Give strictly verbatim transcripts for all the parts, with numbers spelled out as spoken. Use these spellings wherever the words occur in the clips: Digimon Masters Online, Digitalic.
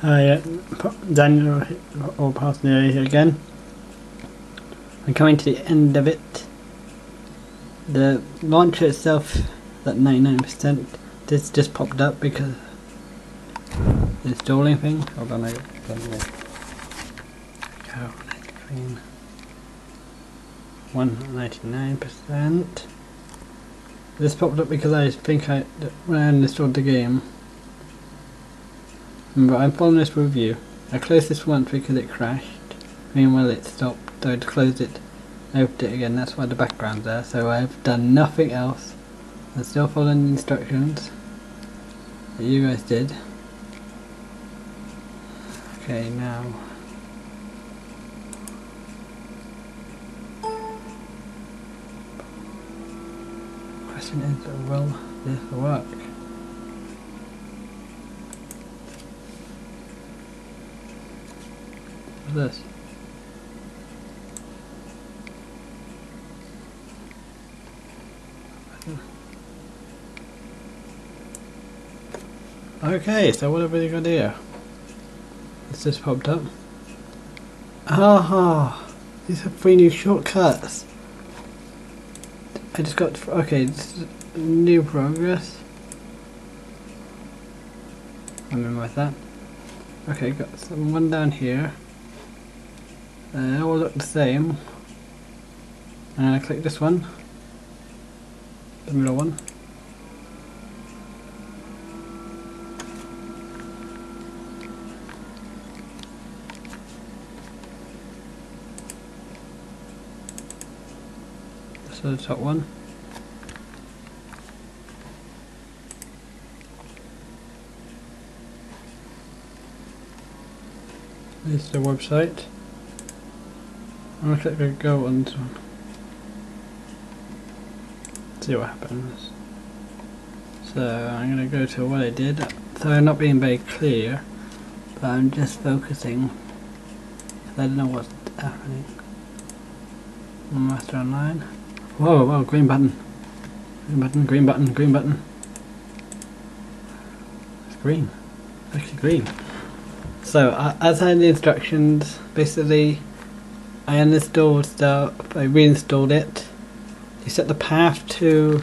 Hi, uh, Daniel or Parsney here again. We're coming to the end of it. The launcher itself is at ninety-nine percent. This just popped up because the installing thing. Hold on, I don't know. one ninety-nine percent. This popped up because I think I when I installed the game. But I'm following this review. I closed this once because it crashed. Meanwhile it stopped, so I closed it, opened it again, that's why the background's there. So I've done nothing else. I'm still following the instructions that you guys did. Okay, now the question is, will this work? This okay, so what a really good idea. It's just popped up. Aha! Oh, these are three new shortcuts. I just got okay. This is new progress. I remember that. Okay, got some one down here. Uh, they all look the same, and I click this one, the middle one. This is the top one. This is the website. I'm gonna click the go on this one. See what happens. So I'm gonna go to what I did. So I'm not being very clear, but I'm just focusing. I don't know what's happening. Master Online. Whoa! Whoa! Green button. Green button. Green button. Green button. It's green. It's actually green. So uh, as I had the instructions, basically. I uninstalled stuff, I reinstalled it. You set the path to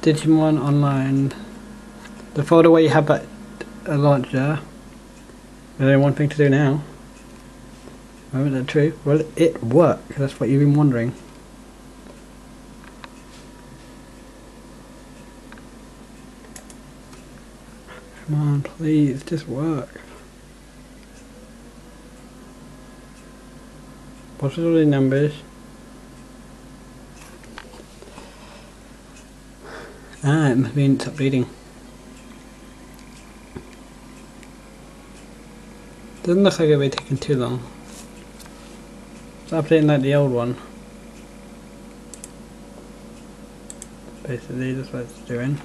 Digimon Online. The folder where you have that a launcher. There's only one thing to do now. Isn't that true? Will it work? That's what you've been wondering. Come on, please, just work. What are all the numbers? Ah, it must mean it's updating. Doesn't look like it'll be taking too long. It's updating like the old one. Basically, that's what it's doing.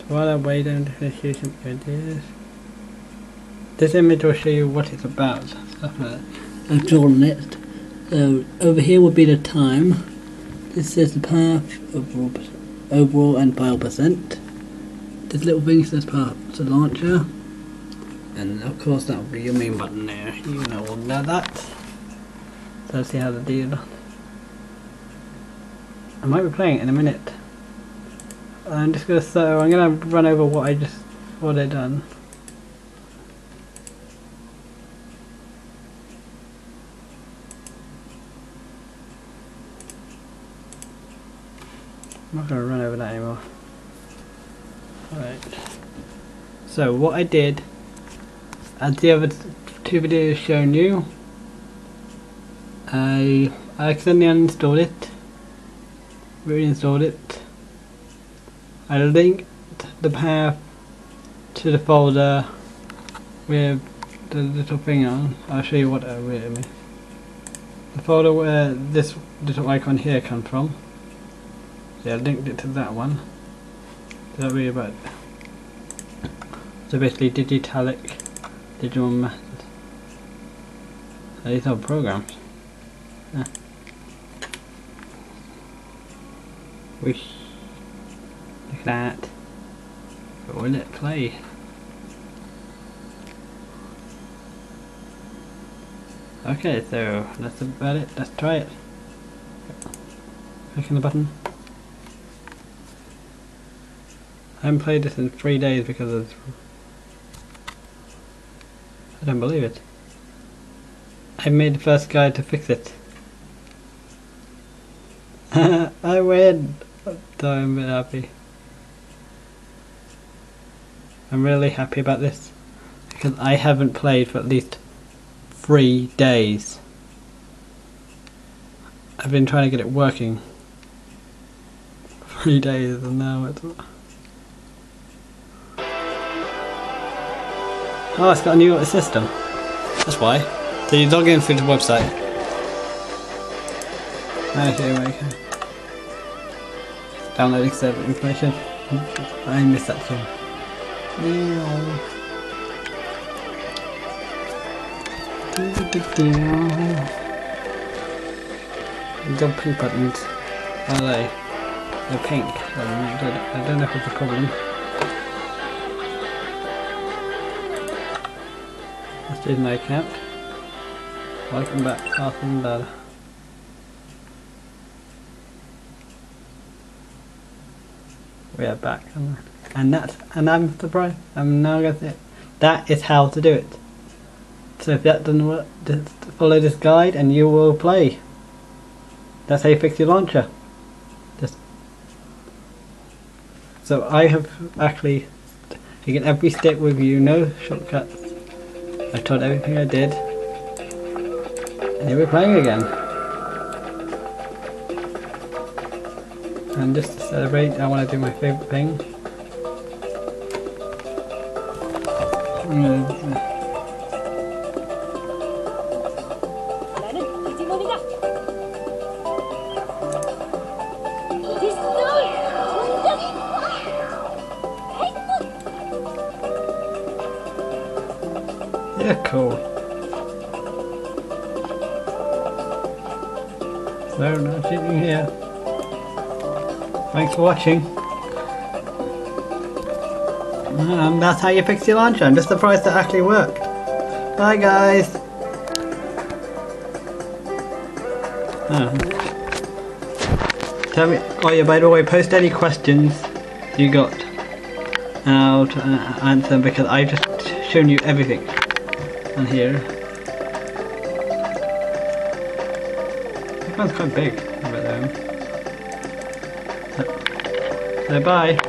So while I wait, I'm just going to show you some ideas. This image will show you what it's about. Stuff like that. I've drawn it. So over here would be the time. This is the path overall, overall and file percent. This little thing says path to launcher, and of course that would be your main button there. You know all know that. So let's see how the deal. I might be playing it in a minute. I'm just gonna so I'm gonna run over what I just what I done. I'm not going to run over that anymore. Alright. So what I did, as the other two videos shown you, I accidentally uninstalled it, reinstalled it, I linked the path to the folder with the little thing on. I'll show you what I really mean. The folder where this little icon here comes from. Yeah, I linked it to that one. That'll be about it. So basically Digitalic, Digimon Masters. These are programs. Yeah. Wish. Look at that. But will it play? Okay, so that's about it. Let's try it. Clicking the button. I haven't played this in three days because of... I don't believe it. I made the first guide to fix it. I win! So I'm a bit happy. I'm really happy about this, because I haven't played for at least three days. I've been trying to get it working. Three days and now it's... Oh, it's got a new system. That's why. So you log in through the website. Okay, wait. Okay. Downloading server information. I missed that thing. Double pink buttons. Are they? They're pink. I don't know if it's a problem. Let's do no cap. Welcome back, Arthur and Dad. We are back, and that's and I'm surprised. I'm now going to it. That is how to do it. So if that doesn't work, just follow this guide, and you will play. That's how you fix your launcher. Just so I have actually taken every step with you, no shortcuts. I told everything I did, and here we're playing again. And just to celebrate, I want to do my favourite thing. I'm gonna, uh... Yeah, cool. So, not sitting here. Thanks for watching. And that's how you fix your launcher. I'm just surprised that actually worked. Bye guys! Oh. Tell me, oh yeah, by the way, post any questions you got. And I'll try and answer them because I've just shown you everything on here. This one's quite big, I bet though. So bye.